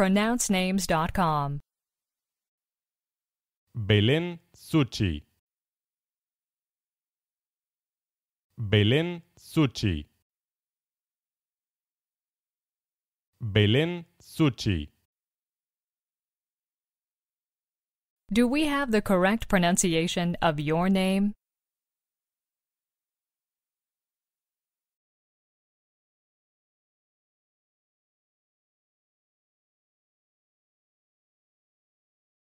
PronounceNames.com. Belén Succi. Belén Succi. Belén Succi. Do we have the correct pronunciation of your name?